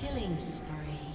Killing spree.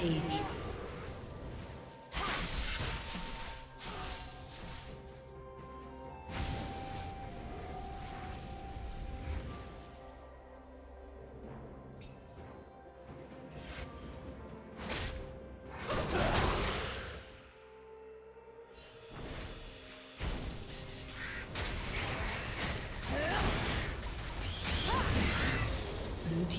Rampage.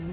Blue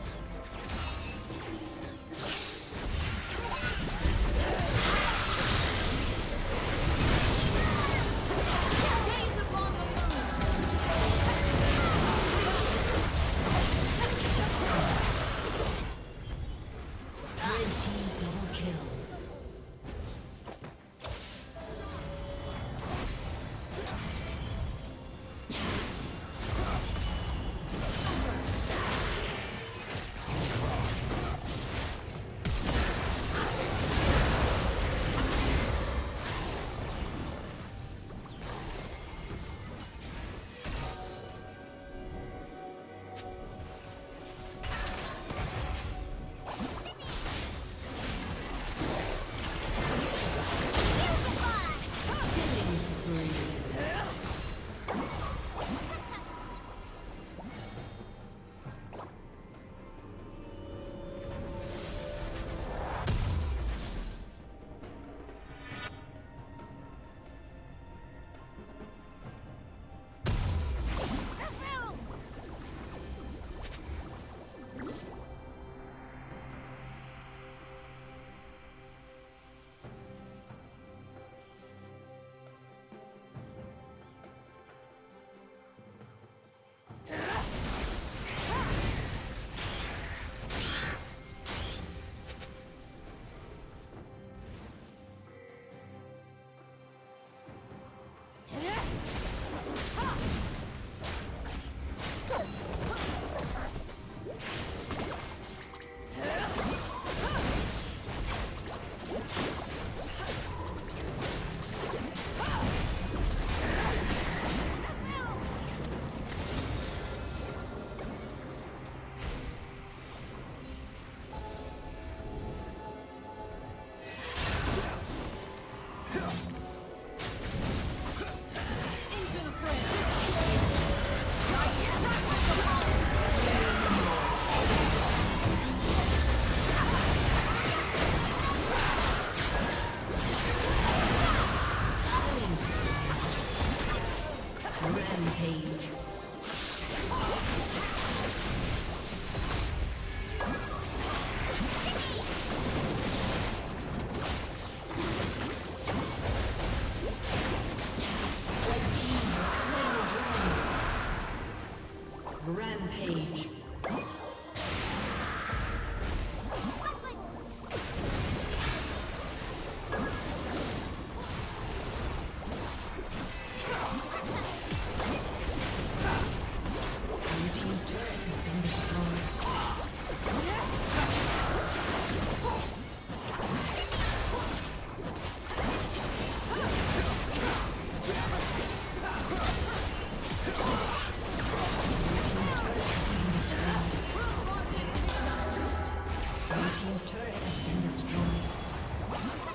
team's turret has been destroyed.